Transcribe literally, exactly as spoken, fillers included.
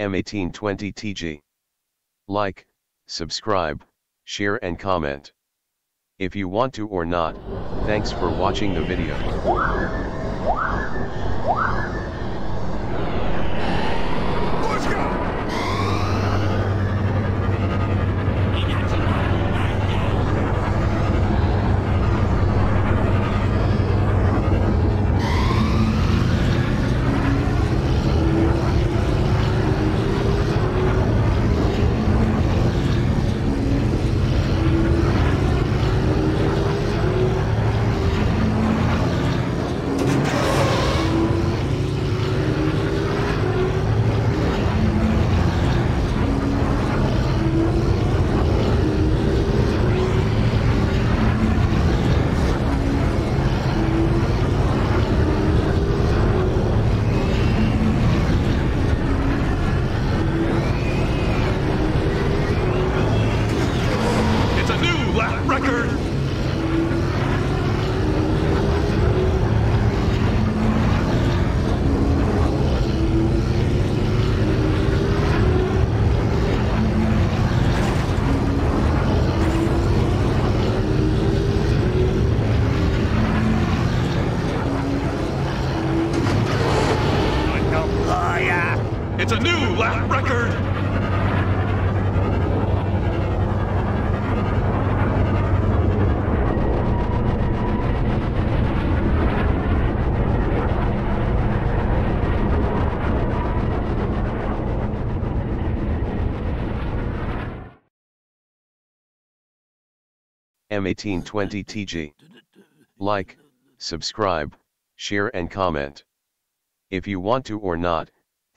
M eighteen twenty T G. Like, subscribe, share and comment if you want to or not. Thanks for watching the video. It's a new lap record! M eighteen twenty T G. Like, subscribe, share and comment if you want to or not.